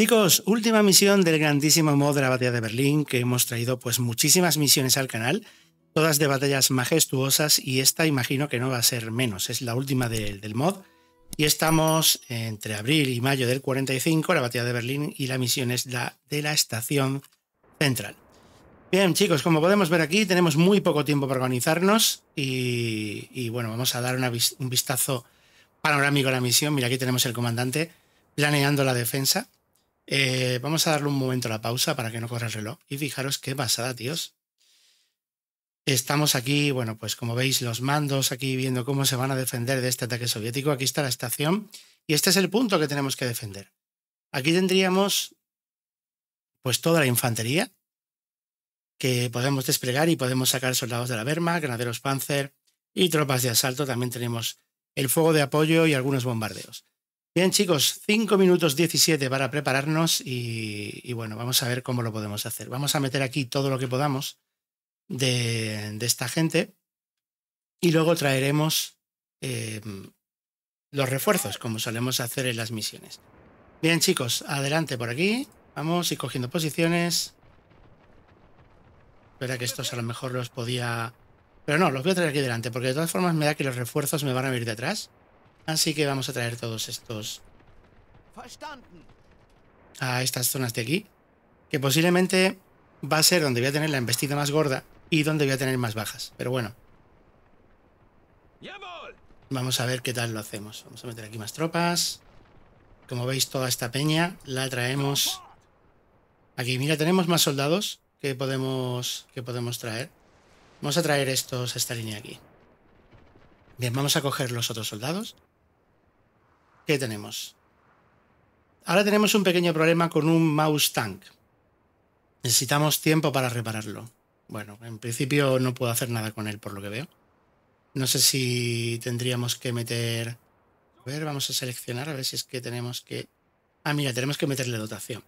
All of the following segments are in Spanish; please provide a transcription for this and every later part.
Chicos, última misión del grandísimo mod de la batalla de Berlín, que hemos traído pues muchísimas misiones al canal, todas de batallas majestuosas, y esta imagino que no va a ser menos, es la última del mod. Y estamos entre abril y mayo del 45, la batalla de Berlín, y la misión es la de la estación central. Bien, chicos, como podemos ver aquí, tenemos muy poco tiempo para organizarnos y bueno, vamos a dar un vistazo panorámico a la misión. Mira, aquí tenemos el comandante planeando la defensa. Vamos a darle un momento a la pausa para que no corra el reloj. Y fijaros qué pasada, tíos. Estamos aquí, bueno, pues como veis, los mandos aquí viendo cómo se van a defender de este ataque soviético. Aquí está la estación y este es el punto que tenemos que defender. Aquí tendríamos pues toda la infantería que podemos desplegar y podemos sacar soldados de la Wehrmacht, granaderos Panzer y tropas de asalto. También tenemos el fuego de apoyo y algunos bombardeos. Bien, chicos, 5 minutos 17 para prepararnos y bueno, vamos a ver cómo lo podemos hacer. Vamos a meter aquí todo lo que podamos de esta gente y luego traeremos los refuerzos, como solemos hacer en las misiones. Bien, chicos, adelante por aquí. Vamos a ir cogiendo posiciones. Espera que estos a lo mejor los podía... Pero no, los voy a traer aquí delante, porque de todas formas me da que los refuerzos me van a venir de atrás. Así que vamos a traer todos estos a estas zonas de aquí, que posiblemente va a ser donde voy a tener la embestida más gorda y donde voy a tener más bajas. Pero bueno, vamos a ver qué tal lo hacemos. Vamos a meter aquí más tropas. Como veis, toda esta peña la traemos aquí. Mira, tenemos más soldados que podemos traer. Vamos a traer esta línea aquí. Bien, vamos a coger los otros soldados. ¿Qué tenemos? Ahora tenemos un pequeño problema con un Maus Tank. Necesitamos tiempo para repararlo. Bueno, en principio no puedo hacer nada con él por lo que veo. No sé si tendríamos que meter... A ver, vamos a seleccionar a ver si es que tenemos que... Ah, mira, tenemos que meterle dotación.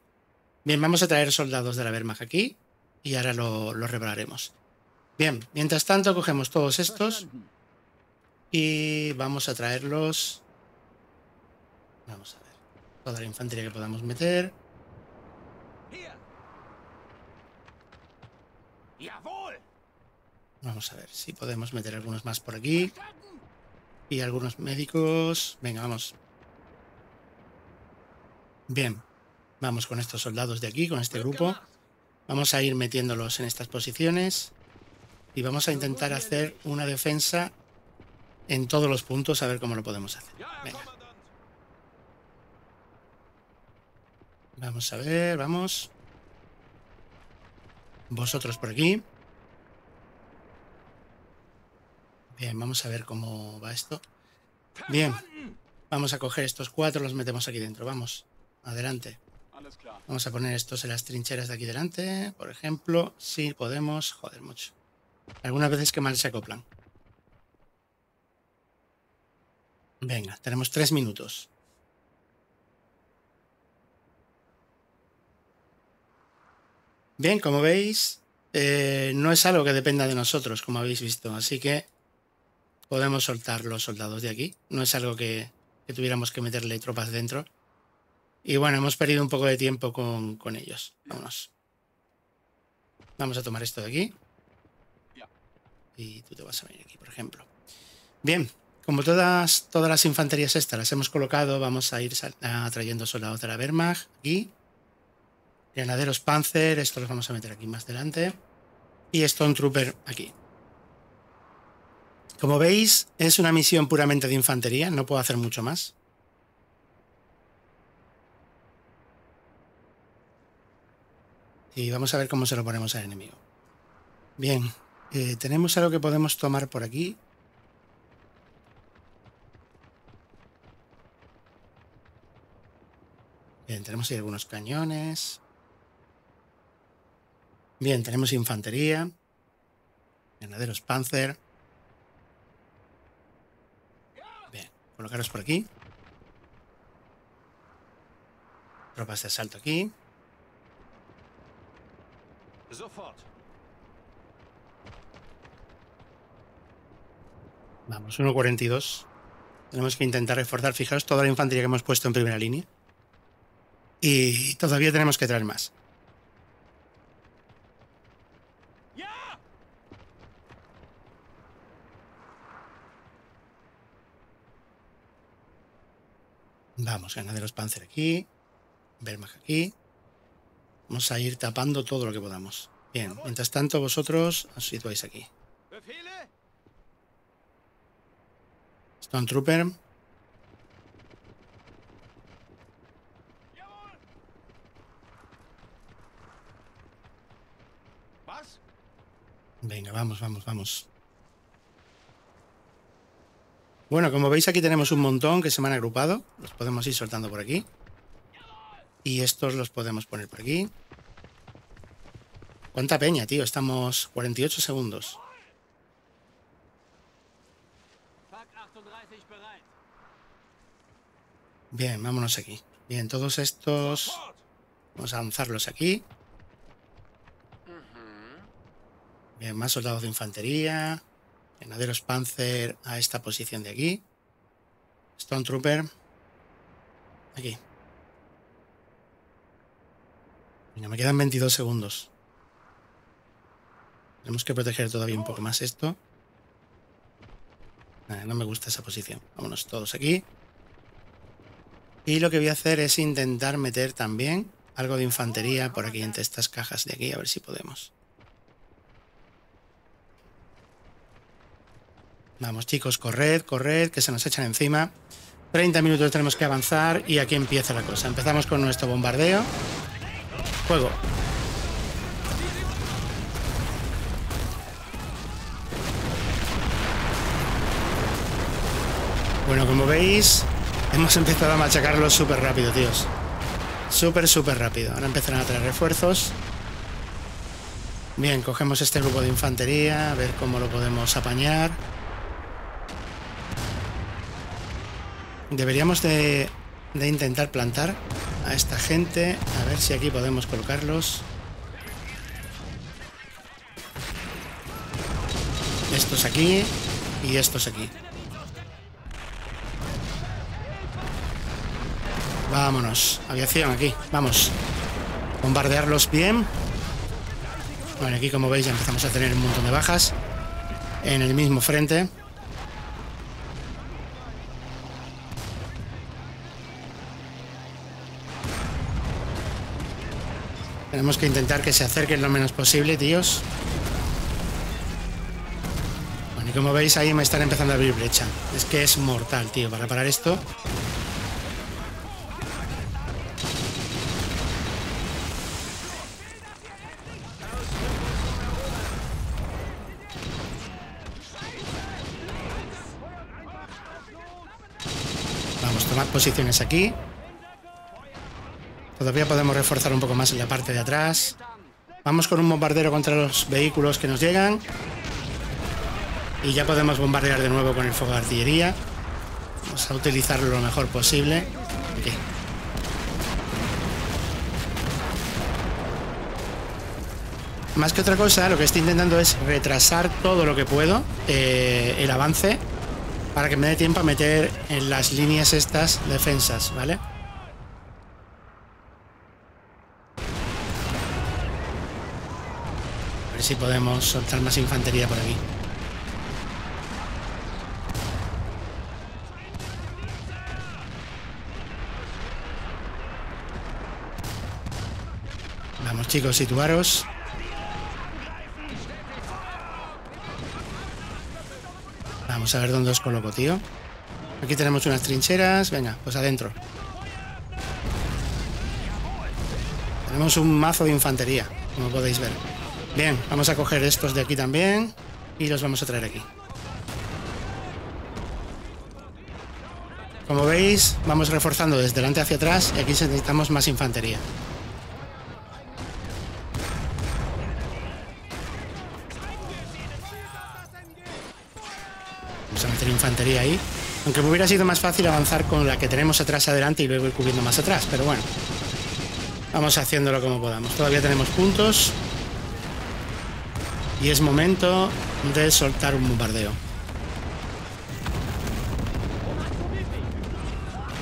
Bien, vamos a traer soldados de la Wehrmacht aquí y ahora lo repararemos. Bien, mientras tanto cogemos todos estos y vamos a traerlos... Vamos a ver, toda la infantería que podamos meter. Vamos a ver si podemos meter algunos más por aquí. Y algunos médicos. Venga, vamos. Bien. Vamos con estos soldados de aquí, con este grupo. Vamos a ir metiéndolos en estas posiciones. Y vamos a intentar hacer una defensa en todos los puntos, a ver cómo lo podemos hacer. Venga. Vamos a ver, vamos. Vosotros por aquí. Bien, vamos a ver cómo va esto. Bien, vamos a coger estos cuatro, los metemos aquí dentro. Vamos, adelante. Vamos a poner estos en las trincheras de aquí delante, por ejemplo. Si podemos, joder, mucho. Algunas veces que mal se acoplan. Venga, tenemos 3 minutos. Bien, como veis, no es algo que dependa de nosotros, como habéis visto, así que podemos soltar los soldados de aquí. No es algo que tuviéramos que meterle tropas dentro. Y bueno, hemos perdido un poco de tiempo con ellos. Vámonos. Vamos a tomar esto de aquí. Y tú te vas a venir aquí, por ejemplo. Bien, como todas las infanterías estas las hemos colocado, vamos a ir trayendo soldados de la Wehrmacht aquí. Granaderos Panzer, estos los vamos a meter aquí más delante. Y Stone Trooper aquí. Como veis, es una misión puramente de infantería, no puedo hacer mucho más. Y vamos a ver cómo se lo ponemos al enemigo. Bien, tenemos algo que podemos tomar por aquí. Bien, tenemos ahí algunos cañones. Bien, tenemos infantería, granaderos Panzer. Bien, colocaros por aquí. Tropas de asalto aquí. Vamos, 1:42. Tenemos que intentar reforzar, fijaos, toda la infantería que hemos puesto en primera línea. y todavía tenemos que traer más. Vamos, ganaderos Panzer aquí, Wehrmacht aquí. Vamos a ir tapando todo lo que podamos. Bien, mientras tanto vosotros os situáis aquí. Stormtrooper. Venga, vamos, vamos, vamos. Bueno, como veis aquí tenemos un montón que se me han agrupado. Los podemos ir soltando por aquí. Y estos los podemos poner por aquí. ¿Cuánta peña, tío? Estamos 48 segundos. Bien, vámonos aquí. Bien, todos estos... Vamos a lanzarlos aquí. Bien, más soldados de infantería. Ganaderos Panzer a esta posición de aquí. Stormtrooper. Aquí. Mira, me quedan 22 segundos. Tenemos que proteger todavía un poco más esto. Nada, no me gusta esa posición. Vámonos todos aquí. Y lo que voy a hacer es intentar meter también algo de infantería por aquí, entre estas cajas de aquí, a ver si podemos. Vamos, chicos, corred, corred, que se nos echan encima. 30 minutos tenemos que avanzar y aquí empieza la cosa. Empezamos con nuestro bombardeo. Fuego. Bueno, como veis, hemos empezado a machacarlos súper rápido, tíos. Súper, súper rápido. Ahora empezarán a traer refuerzos. Bien, cogemos este grupo de infantería, a ver cómo lo podemos apañar. Deberíamos de intentar plantar a esta gente. A ver si aquí podemos colocarlos. Estos aquí y estos aquí. Vámonos. Aviación aquí. Vamos. Bombardearlos bien. Bueno, aquí como veis ya empezamos a tener un montón de bajas. En el mismo frente. Tenemos que intentar que se acerquen lo menos posible, tíos. Bueno, y como veis, ahí me están empezando a abrir brecha. Es que es mortal, tío, para parar esto. Vamos, tomad posiciones aquí. Todavía podemos reforzar un poco más en la parte de atrás. Vamos con un bombardero contra los vehículos que nos llegan. Y ya podemos bombardear de nuevo con el fuego de artillería. Vamos a utilizarlo lo mejor posible. Aquí. Más que otra cosa, lo que estoy intentando es retrasar todo lo que puedo el avance para que me dé tiempo a meter en las líneas estas defensas, ¿vale? Si podemos soltar más infantería por aquí. Vamos, chicos, situaros. Vamos a ver dónde os coloco, tío. Aquí tenemos unas trincheras. Venga, pues adentro. Tenemos un mazo de infantería, como podéis ver. Bien, vamos a coger estos de aquí también y los vamos a traer aquí. Como veis, vamos reforzando desde delante hacia atrás y aquí necesitamos más infantería. Vamos a meter infantería ahí. Aunque me hubiera sido más fácil avanzar con la que tenemos atrás adelante y luego ir cubriendo más atrás, pero bueno. Vamos haciéndolo como podamos. Todavía tenemos puntos. Y es momento de soltar un bombardeo.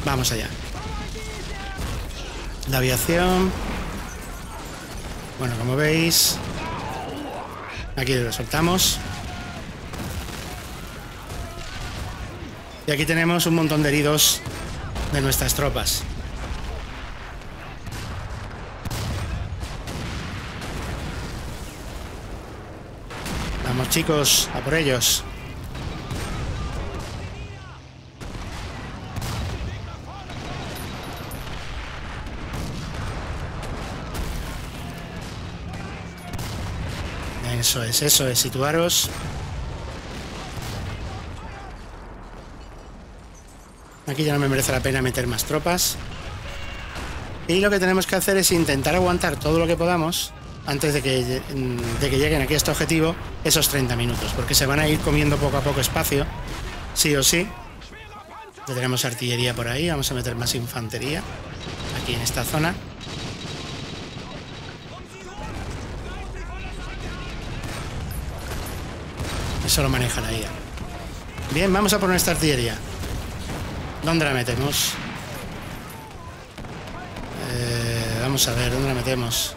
Vamos allá. de aviación. Bueno, como veis, aquí lo soltamos. Y aquí tenemos un montón de heridos de nuestras tropas. Vamos, chicos, a por ellos. Eso es, situaros. Aquí ya no me merece la pena meter más tropas. Y lo que tenemos que hacer es intentar aguantar todo lo que podamos antes de que lleguen aquí a este objetivo esos 30 minutos, porque se van a ir comiendo poco a poco espacio, sí o sí. Ya tenemos artillería por ahí, vamos a meter más infantería aquí en esta zona. Eso lo maneja la IA. Bien, vamos a poner esta artillería. ¿Dónde la metemos? Vamos a ver, ¿dónde la metemos?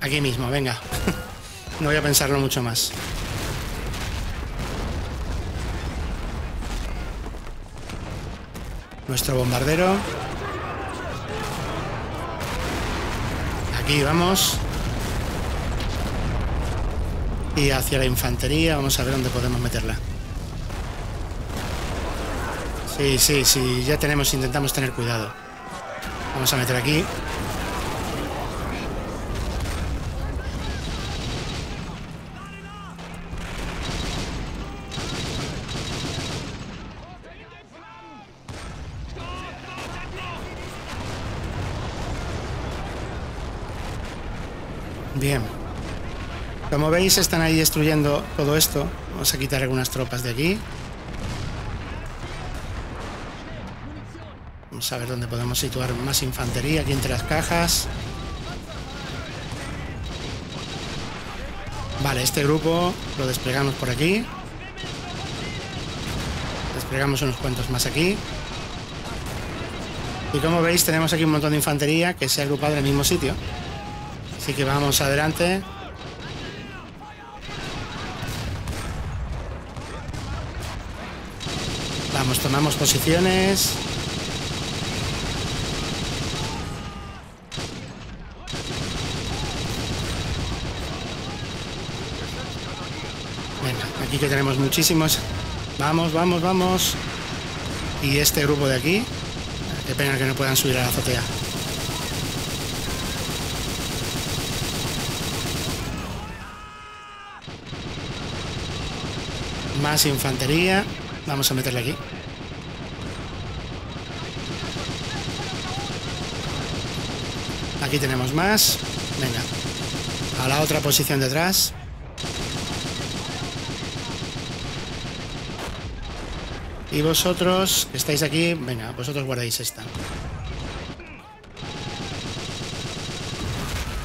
Aquí mismo, venga. No voy a pensarlo mucho más. Nuestro bombardero. Aquí vamos. Y hacia la infantería, vamos a ver dónde podemos meterla. Sí, sí, sí, ya tenemos, intentamos tener cuidado. Vamos a meter aquí. Bien. Como veis, están ahí destruyendo todo esto. Vamos a quitar algunas tropas de aquí. Vamos a ver dónde podemos situar más infantería, aquí entre las cajas. Vale, este grupo lo desplegamos por aquí. Desplegamos unos cuantos más aquí. Y como veis, tenemos aquí un montón de infantería que se ha agrupado en el mismo sitio. Así que vamos adelante. Vamos, tomamos posiciones. Venga, aquí que tenemos muchísimos. Vamos, vamos, vamos. Y este grupo de aquí. Qué pena que no puedan subir a la azotea. Más infantería. Vamos a meterle aquí. Aquí tenemos más. Venga. A la otra posición detrás. Y vosotros, que estáis aquí, venga, vosotros guardáis esta.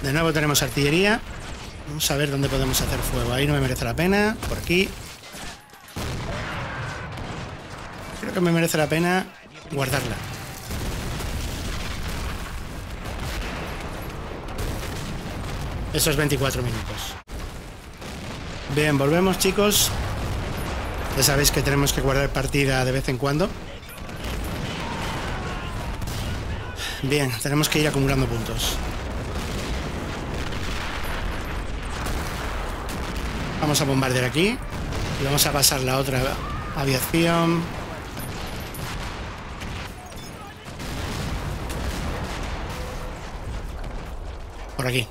De nuevo tenemos artillería. Vamos a ver dónde podemos hacer fuego. Ahí no me merece la pena. Por aquí. Que me merece la pena guardarla. Esos 24 minutos. Bien, volvemos, chicos. Ya sabéis que tenemos que guardar partida de vez en cuando. Bien, tenemos que ir acumulando puntos. Vamos a bombardear aquí y vamos a pasar la otra aviación. Aquí.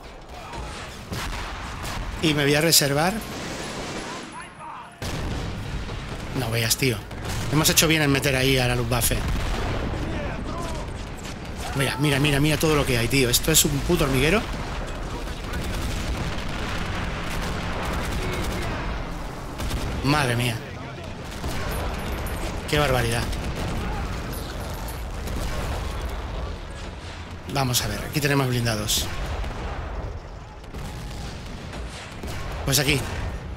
Y me voy a reservar. No veas, tío. Hemos hecho bien en meter ahí a la Luftwaffe. Mira, mira, mira, mira todo lo que hay, tío. Esto es un puto hormiguero. Madre mía. Qué barbaridad. Vamos a ver, aquí tenemos blindados. Pues aquí,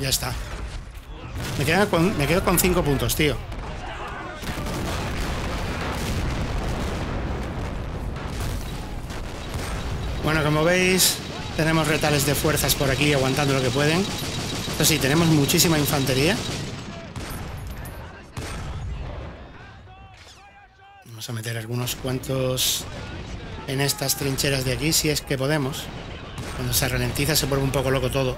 ya está. Me quedo con 5 puntos, tío. Bueno, como veis, tenemos retales de fuerzas por aquí aguantando lo que pueden. Eso sí, tenemos muchísima infantería. Vamos a meter algunos cuantos en estas trincheras de aquí, si es que podemos. Cuando se ralentiza se vuelve un poco loco todo.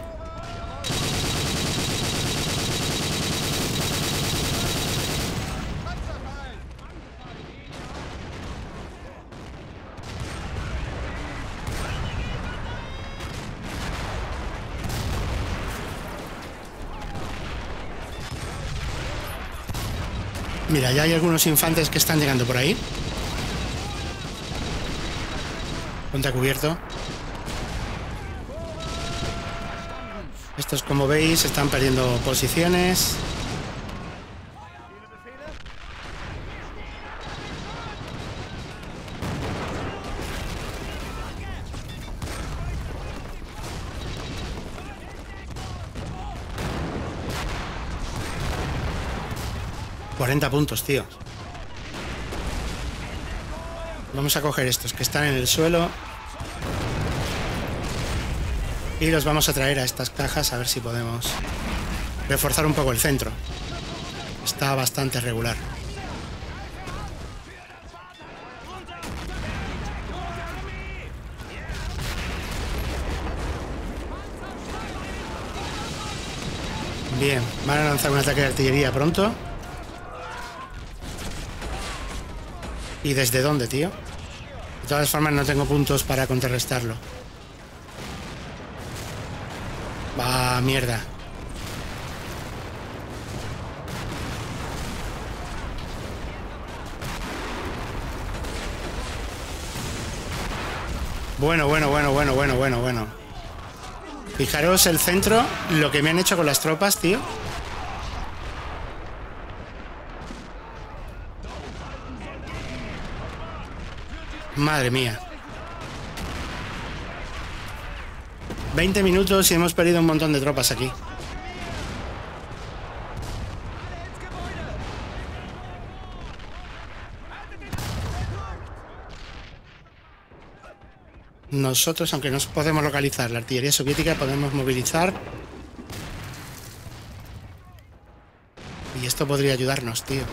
Mira, ya hay algunos infantes que están llegando por ahí. Ponte a cubierto. Estos, como veis, están perdiendo posiciones. Puntos, tío. Vamos a coger estos que están en el suelo y los vamos a traer a estas cajas, a ver si podemos reforzar un poco el centro. Está bastante regular. Bien, van a lanzar un ataque de artillería pronto. ¿Y desde dónde, tío? De todas formas, no tengo puntos para contrarrestarlo. Va, mierda. Bueno. Fijaros el centro, lo que me han hecho con las tropas, tío. Madre mía. 20 minutos y hemos perdido un montón de tropas aquí. Nosotros, aunque no podemos localizar la artillería soviética, podemos movilizar. Y esto podría ayudarnos, tío.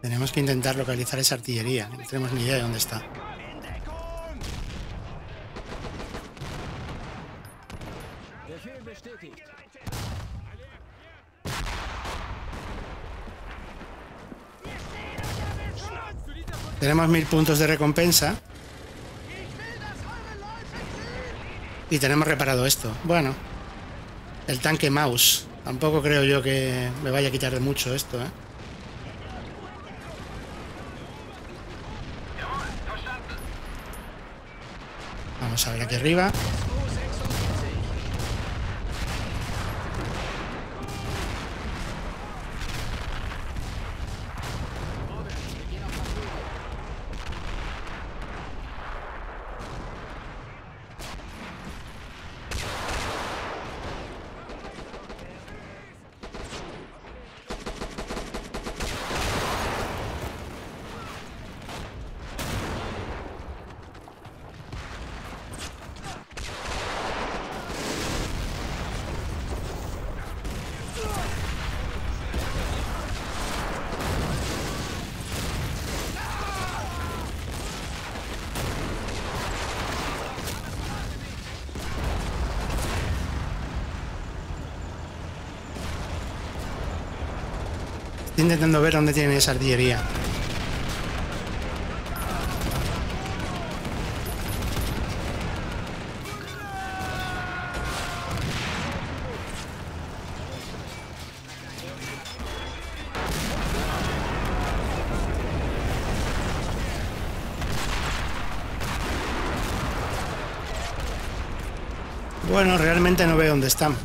Tenemos que intentar localizar esa artillería, no tenemos ni idea de dónde está. Tenemos 1000 puntos de recompensa. Y tenemos reparado esto. Bueno, el tanque Maus. Tampoco creo yo que me vaya a quitar de mucho esto, ¿eh? Vamos a ver aquí arriba. Estoy intentando ver dónde tienen esa artillería. Bueno, realmente no veo dónde están.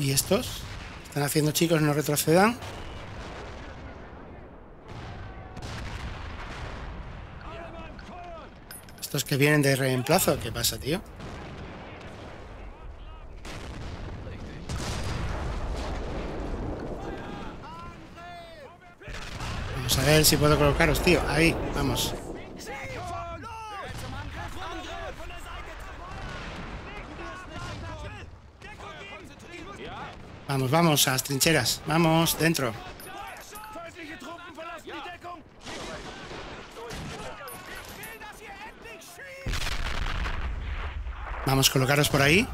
¿Y estos? ¿Qué están haciendo, chicos? No retrocedan. Estos que vienen de reemplazo, ¿qué pasa, tío? Vamos a ver si puedo colocaros, tío. Ahí, vamos. Vamos, vamos, a las trincheras. Vamos, dentro. Vamos, colocaros por ahí.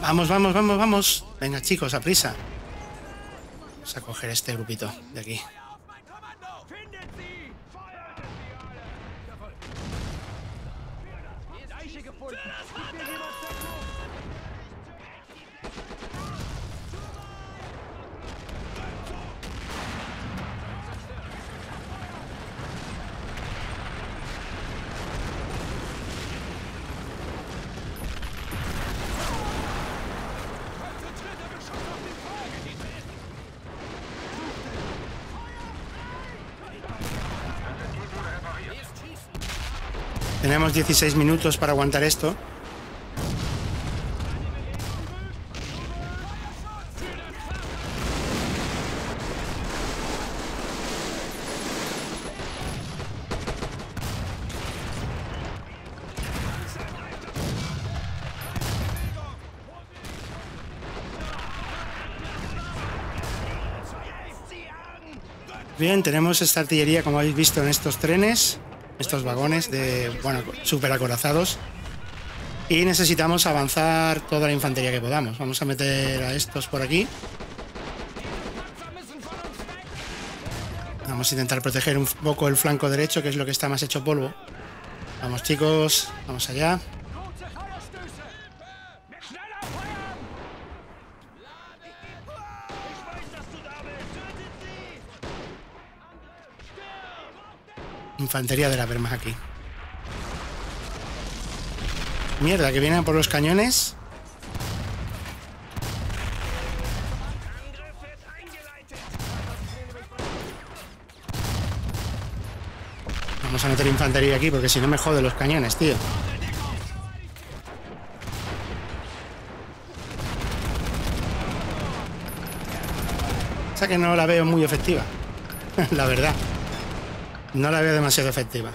Vamos, vamos, vamos, vamos. Venga, chicos, a prisa. Vamos a coger este grupito de aquí. Tenemos 16 minutos para aguantar esto. Bien, tenemos esta artillería, como habéis visto, en estos trenes. Estos vagones de, bueno, super acorazados, y necesitamos avanzar toda la infantería que podamos. Vamos a meter a estos por aquí. Vamos a intentar proteger un poco el flanco derecho, que es lo que está más hecho polvo. Vamos, chicos, vamos allá. Infantería de la Wehrmacht aquí. Mierda, que vienen por los cañones. Vamos a meter infantería aquí porque si no me joden los cañones, tío. O sea que no la veo muy efectiva, la verdad. No la veo demasiado efectiva.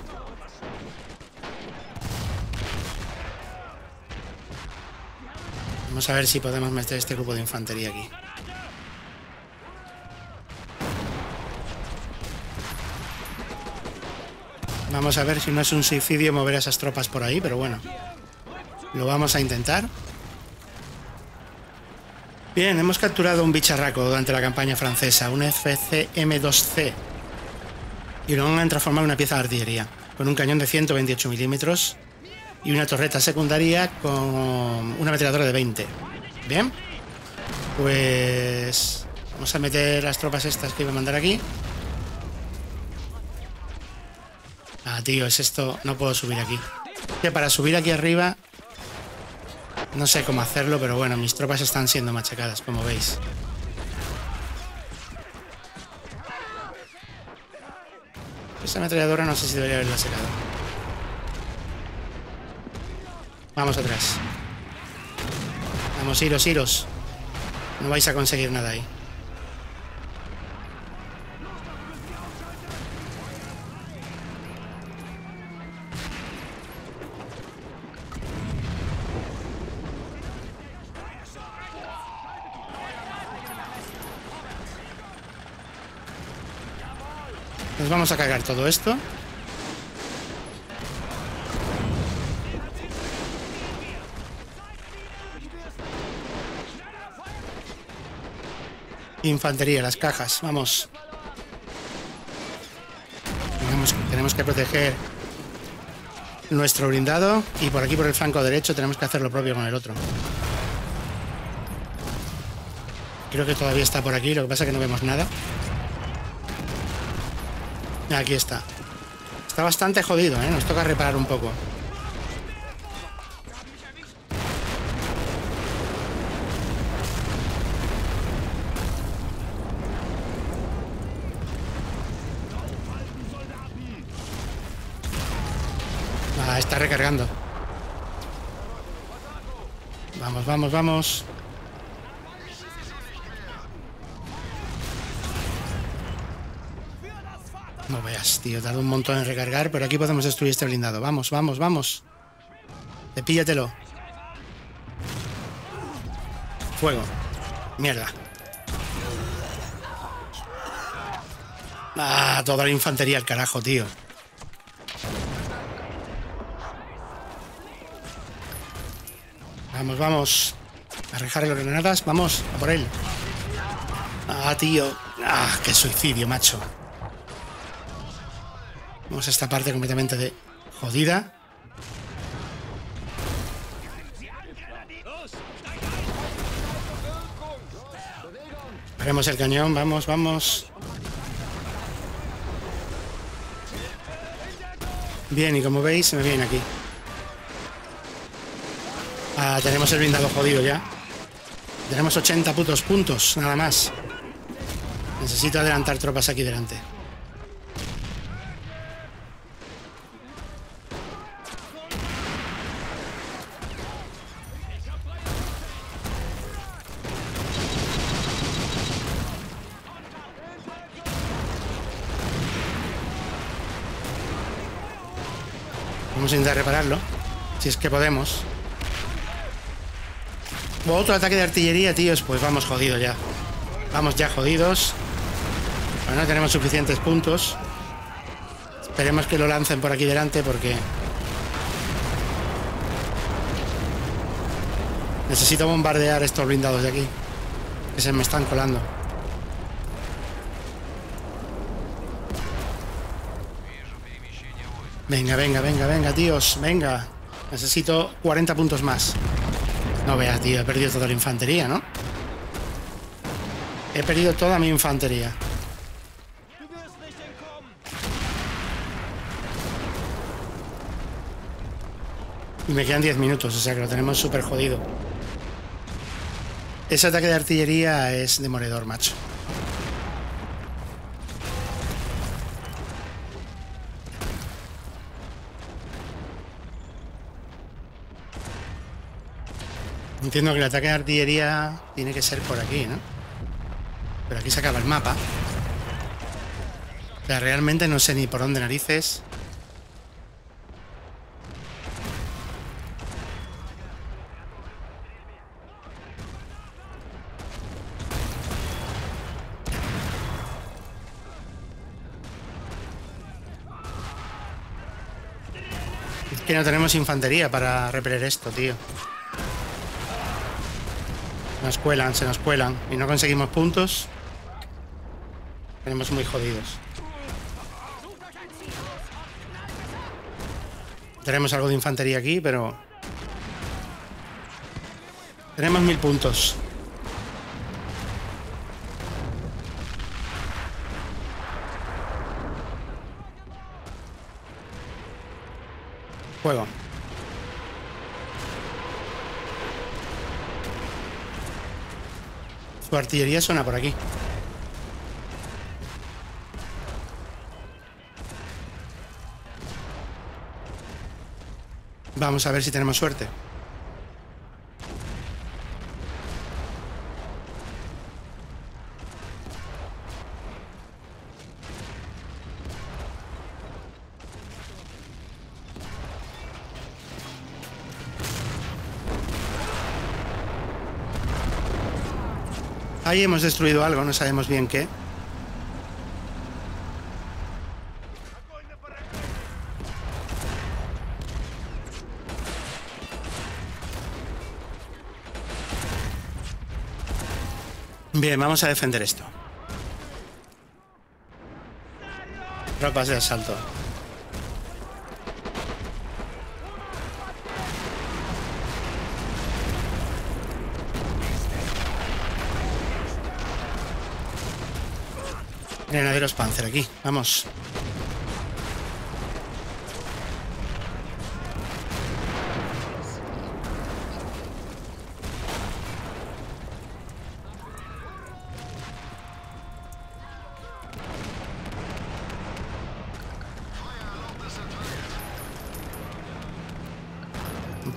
Vamos a ver si podemos meter este grupo de infantería aquí. Vamos a ver si no es un suicidio mover a esas tropas por ahí, pero bueno. Lo vamos a intentar. Bien, hemos capturado un bicharraco durante la campaña francesa, un FCM2C. Y lo han transformado en una pieza de artillería, con un cañón de 128 milímetros y una torreta secundaria con una ametralladora de 20. Bien, pues vamos a meter las tropas estas que iba a mandar aquí. Ah, tío, es esto, no puedo subir aquí. Que para subir aquí arriba, no sé cómo hacerlo, pero bueno, mis tropas están siendo machacadas, como veis. Esa ametralladora no sé si debería haberla sacado. Vamos atrás. Vamos, iros, iros. No vais a conseguir nada ahí. Vamos a cargar todo esto. Infantería, las cajas, vamos. Tenemos que proteger nuestro blindado y por aquí, por el flanco derecho, tenemos que hacer lo propio con el otro. Creo que todavía está por aquí, lo que pasa es que no vemos nada. Aquí está. Está bastante jodido, ¿eh? Nos toca reparar un poco. Ah, está recargando. Vamos, vamos, vamos. No veas, tío, tarda un montón en recargar, pero aquí podemos destruir este blindado. Vamos, vamos, vamos. Píllatelo. Fuego. Mierda. Ah, toda la infantería al carajo, tío. Vamos, vamos. Arrejar las granadas. Vamos, a por él. Ah, tío. Ah, qué suicidio, macho. Vamos a esta parte completamente de jodida. Paremos el cañón, vamos, vamos. Bien, y como veis, se me viene aquí. Ah, tenemos el blindado jodido ya. Tenemos 80 putos puntos, nada más. Necesito adelantar tropas aquí delante. Vamos a intentar repararlo, si es que podemos. Otro ataque de artillería, tíos. Pues vamos jodidos ya. Vamos ya jodidos. Bueno, no tenemos suficientes puntos. Esperemos que lo lancen por aquí delante porque... necesito bombardear estos blindados de aquí, que se me están colando. Venga, venga, venga, venga, tíos, venga. Necesito 40 puntos más. No veas, tío, he perdido toda la infantería, ¿no? He perdido toda mi infantería. Y me quedan 10 minutos, o sea que lo tenemos súper jodido. Ese ataque de artillería es demoledor, macho. Entiendo que el ataque de artillería tiene que ser por aquí, ¿no? Pero aquí se acaba el mapa. O sea, realmente no sé ni por dónde narices. Es que no tenemos infantería para repeler esto, tío. Nos cuelan, se nos cuelan y no conseguimos puntos. Tenemos muy jodidos. Tenemos algo de infantería aquí, pero... tenemos 1000 puntos. Juego. Su artillería suena por aquí. Vamos a ver si tenemos suerte. Ahí hemos destruido algo, no sabemos bien qué. Bien, vamos a defender esto. Tropas de asalto. Granaderos Panzer aquí, vamos.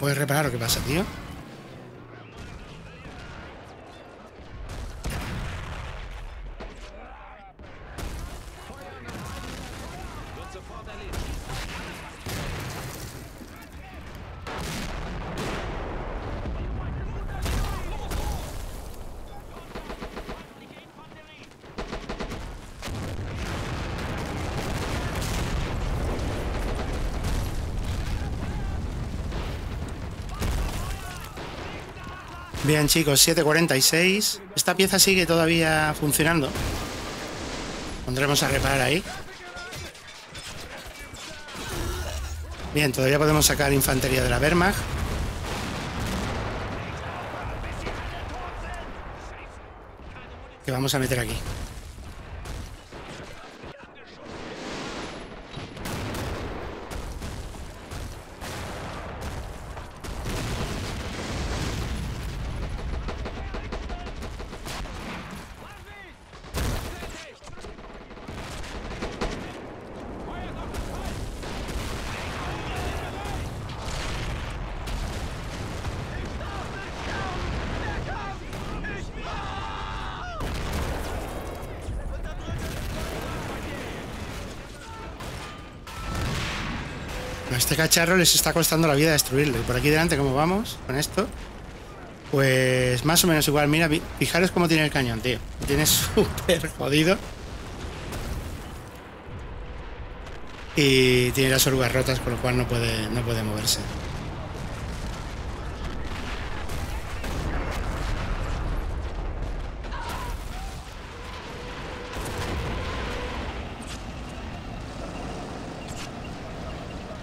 puedes reparar o qué pasa, tío? Bien, chicos, 7:46. Esta pieza sigue todavía funcionando. Pondremos a reparar ahí. Bien, todavía podemos sacar infantería de la Wehrmacht. Que vamos a meter aquí. Este cacharro les está costando la vida destruirlo. Y por aquí delante, ¿cómo vamos con esto? Pues más o menos igual. Mira, fijaros cómo tiene el cañón, tío. Lo tiene súper jodido. Y tiene las orugas rotas, con lo cual no puede moverse.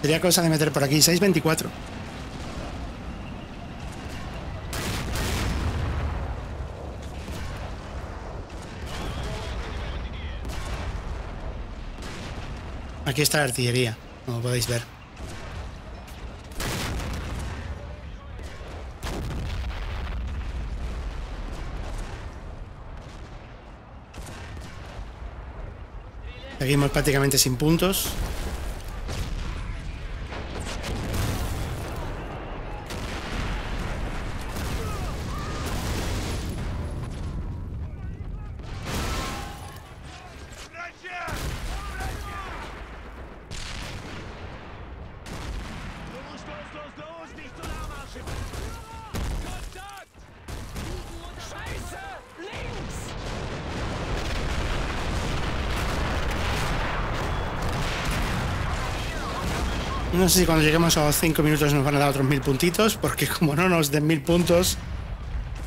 Sería cosa de meter por aquí, 6:24. Aquí está la artillería, como podéis ver. Seguimos prácticamente sin puntos. No sé si cuando lleguemos a los 5 minutos nos van a dar otros 1000 puntitos, porque como no nos den 1000 puntos,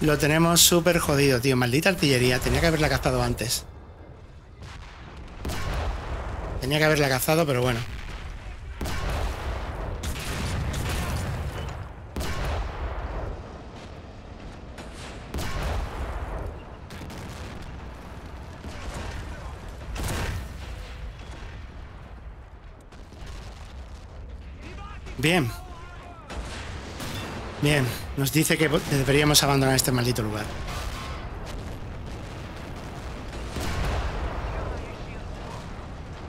lo tenemos súper jodido, tío. Maldita artillería, tenía que haberla cazado antes. Tenía que haberla cazado, pero bueno. Bien. Bien. Nos dice que deberíamos abandonar este maldito lugar.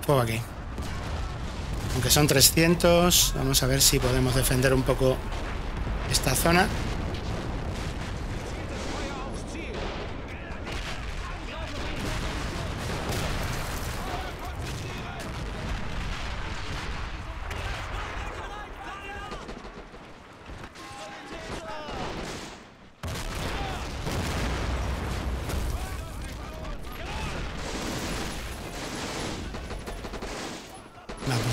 Fuego aquí. Aunque son 300, vamos a ver si podemos defender un poco esta zona.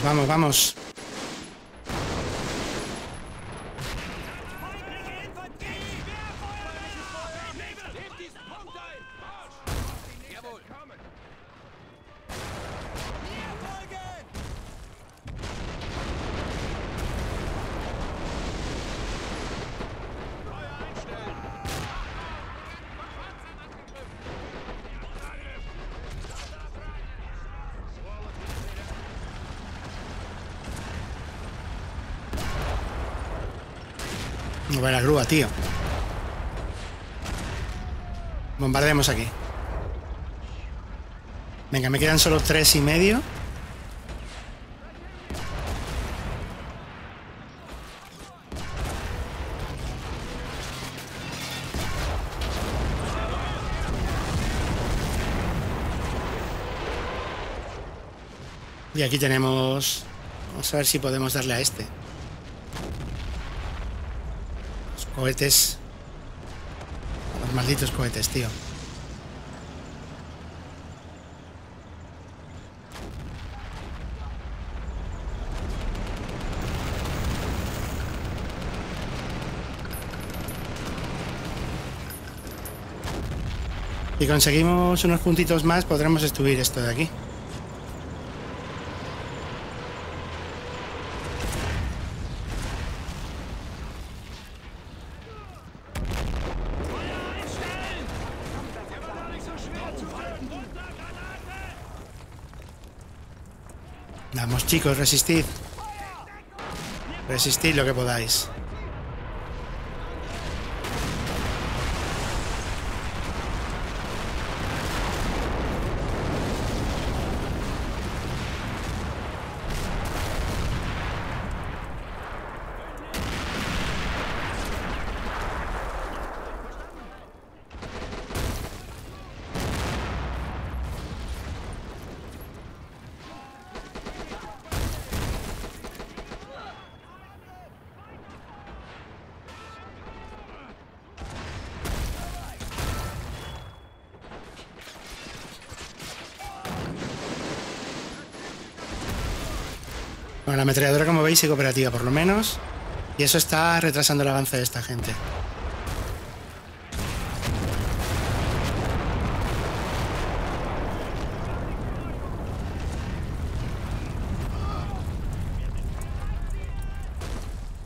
Vamos, vamos. Mover la grúa, tío. Bombardeemos aquí. Venga, me quedan solo 3,5. Y aquí tenemos... Vamos a ver si podemos darle a este. Los cohetes. Los malditos cohetes, tío. Si conseguimos unos puntitos más, podremos destruir esto de aquí. Vamos, chicos, resistid. Resistid lo que podáis. Bueno, la ametralladora, como veis, es cooperativa por lo menos, y eso está retrasando el avance de esta gente.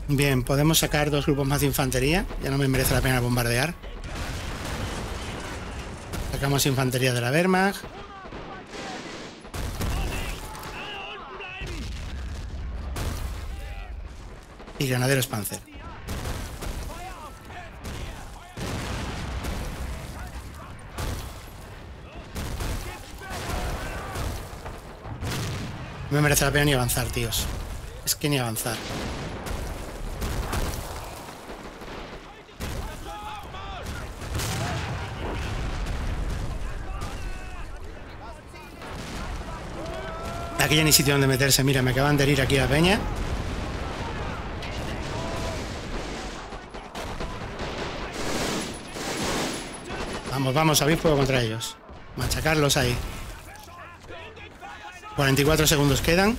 Bien, podemos sacar dos grupos más de infantería, ya no me merece la pena bombardear. Sacamos infantería de la Wehrmacht. Y granaderos Panzer. No me merece la pena ni avanzar, tíos. Es que ni avanzar. Aquí ya ni sitio donde meterse. Mira, me acaban de herir aquí la peña. Vamos, vamos, abrir fuego contra ellos. Machacarlos ahí. 44 segundos quedan.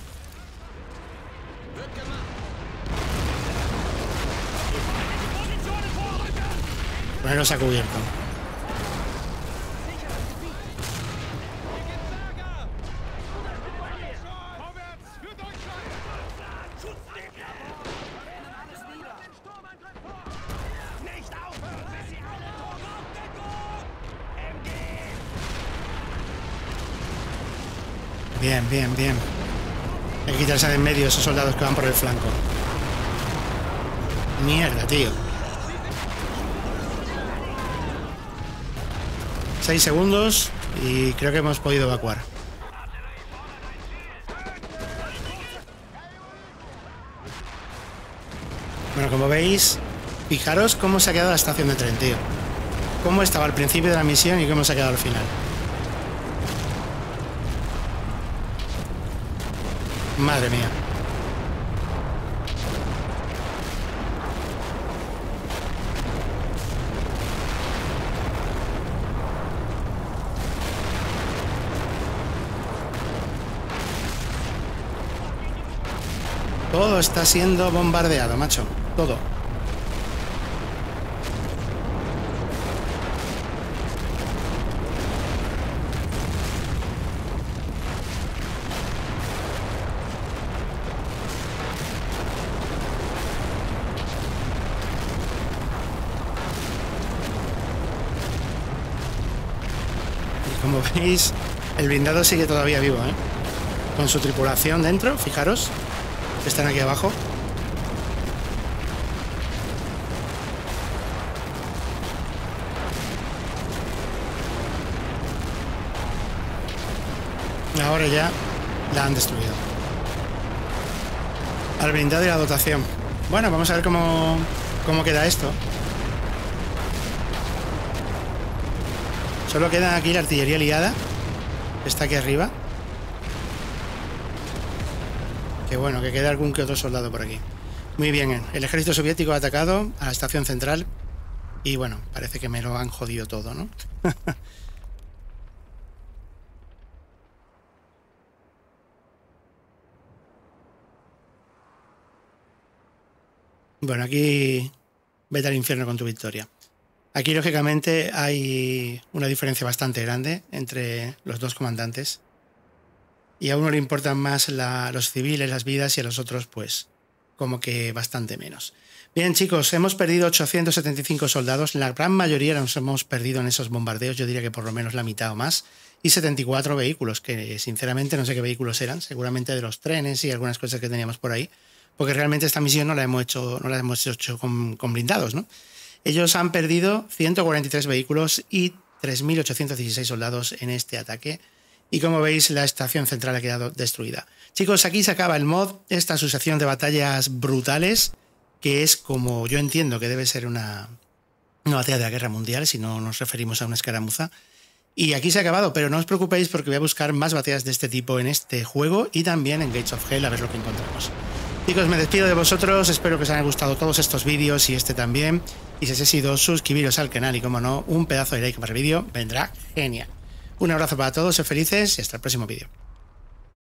Poneros a cubierto. Bien, bien, bien. Hay que quitarse de en medio esos soldados que van por el flanco. Mierda, tío. 6 segundos y creo que hemos podido evacuar. Bueno, como veis, fijaros cómo se ha quedado la estación de tren, tío. Cómo estaba al principio de la misión y cómo se ha quedado al final. Madre mía. Todo está siendo bombardeado, macho. Todo. Como veis, el blindado sigue todavía vivo, ¿eh? Con su tripulación dentro, fijaros, están aquí abajo. Ahora ya la han destruido. Al blindado y la dotación. Bueno, vamos a ver cómo queda esto. Solo queda aquí la artillería liada. Está aquí arriba. Que bueno, que queda algún que otro soldado por aquí. Muy bien, el ejército soviético ha atacado a la estación central. Y bueno, parece que me lo han jodido todo, ¿no? Bueno, aquí vete al infierno con tu victoria. Aquí, lógicamente, hay una diferencia bastante grande entre los dos comandantes. Y a uno le importan más los civiles, las vidas, y a los otros, pues, como que bastante menos. Bien, chicos, hemos perdido 875 soldados. La gran mayoría los hemos perdido en esos bombardeos. Yo diría que por lo menos la mitad o más. Y 74 vehículos, que sinceramente no sé qué vehículos eran. Seguramente de los trenes y algunas cosas que teníamos por ahí. Porque realmente esta misión no la hemos hecho con blindados, ¿no? Ellos han perdido 143 vehículos y 3.816 soldados en este ataque. Y como veis, la estación central ha quedado destruida. Chicos, aquí se acaba el mod, esta asociación de batallas brutales, que es como yo entiendo que debe ser una batalla de la guerra mundial, si no nos referimos a una escaramuza. Y aquí se ha acabado, pero no os preocupéis porque voy a buscar más batallas de este tipo en este juego y también en Gates of Hell a ver lo que encontramos. Chicos, me despido de vosotros, espero que os hayan gustado todos estos vídeos y este también. Y si os ha sido, suscribiros al canal y, como no, un pedazo de like para el vídeo vendrá genial. Un abrazo para todos, sed felices y hasta el próximo vídeo.